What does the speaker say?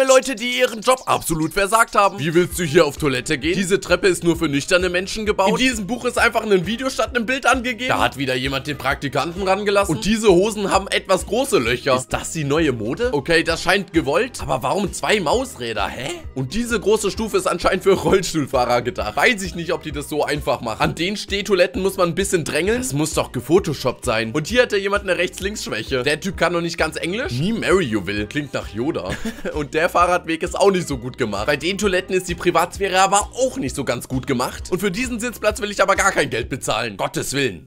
arme Leute, die ihren Job absolut versagt haben. Wie willst du hier auf Toilette gehen? Diese Treppe ist nur für nüchterne Menschen gebaut. In diesem Buch ist einfach ein Video statt einem Bild angegeben. Da hat wieder jemand den Praktikanten rangelassen. Und diese Hosen haben etwas große Löcher. Ist das die neue Mode? Okay, das scheint gewollt. Aber warum zwei Mausräder? Hä? Und diese große Stufe ist anscheinend für Rollstuhlfahrer gedacht. Weiß ich nicht, ob die das so einfach machen. An den Stehtoiletten muss man ein bisschen drängeln. Das muss doch gefotoshoppt sein. Und hier hat ja jemand eine Rechts-Links-Schwäche. Der Typ kann doch nicht ganz Englisch. Me marry you will. Klingt nach Yoda. Und der Fahrradweg ist auch nicht so gut gemacht. Bei den Toiletten ist die Privatsphäre aber auch nicht so ganz gut gemacht. Und für diesen Sitzplatz will ich aber gar kein Geld bezahlen. Gottes Willen.